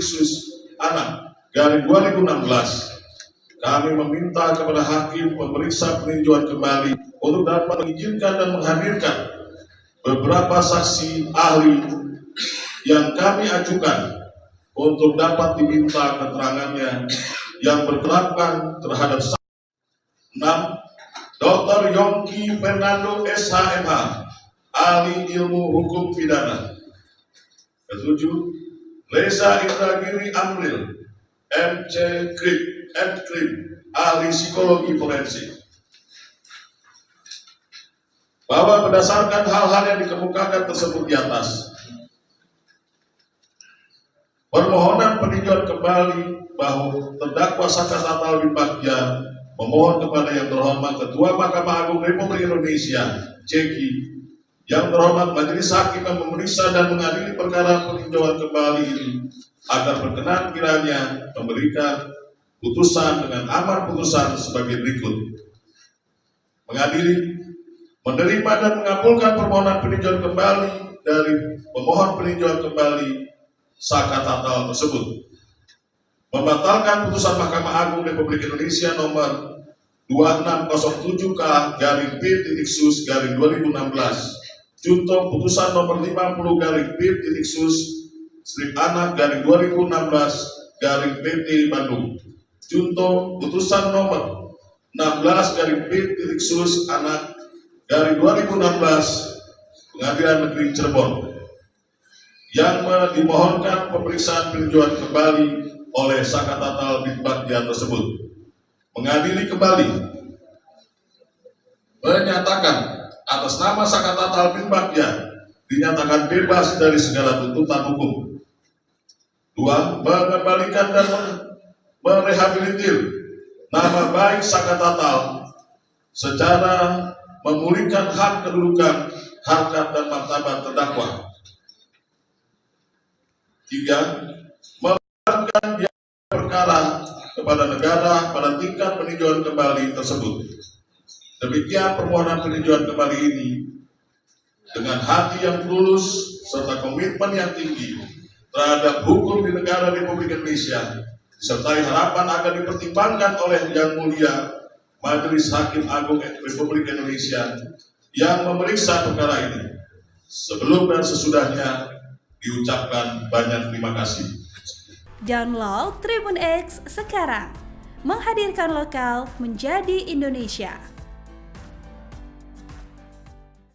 Densus Anak dari 2016, kami meminta kepada hakim memeriksa peninjauan kembali untuk dapat mengizinkan dan menghadirkan beberapa saksi ahli yang kami ajukan untuk dapat diminta keterangannya yang berkaitan terhadap 6. Dr. Yonki Fernando SHMH, ahli ilmu hukum pidana. Ketujuh, Leasa Indragiri Amril, M.Krim, ahli psikologi forensik. Bahwa berdasarkan hal-hal yang dikemukakan tersebut di atas, permohonan peninjauan kembali bahwa terdakwa Saka Tatal bin Bagja memohon kepada yang terhormat Ketua Mahkamah Agung Republik Indonesia (JEGI), yang terhormat Majelis Hakim yang memeriksa dan mengadili perkara peninjauan kembali ini agar berkenan kiranya memberikan putusan dengan amar putusan sebagai berikut: mengadili, menerima dan mengabulkan permohonan peninjauan kembali dari pemohon peninjauan kembali Saka Tatal tersebut, membatalkan putusan Mahkamah Agung Republik Indonesia nomor 2607K/P/Sus/2016 junto putusan nomor 50/P/Sus/Anak/2016/PT Bandung, junto putusan nomor 16/P/Sus/Anak/2016 Pengadilan Negeri Cirebon, yang dimohonkan pemeriksaan peninjauan kembali oleh Saka Tatal bin Bagja tersebut. Mengadili kembali, menyatakan atas nama Saka Tatal bin Bagja dinyatakan bebas dari segala tuntutan hukum. 2. Mengembalikan dan merehabilitir nama baik Saka Tatal secara memulihkan hak kedudukan, harkat dan martabat terdakwa. 3. Memperlihatkan biaya perkara kepada negara pada tingkat peninjauan kembali tersebut. Demikian permohonan peninjauan kembali ini dengan hati yang tulus serta komitmen yang tinggi terhadap hukum di negara Republik Indonesia, disertai harapan akan dipertimbangkan oleh Yang Mulia Majelis Hakim Agung Republik Indonesia yang memeriksa perkara ini. Sebelum dan sesudahnya diucapkan banyak terima kasih. Download Tribun X sekarang, menghadirkan lokal menjadi Indonesia.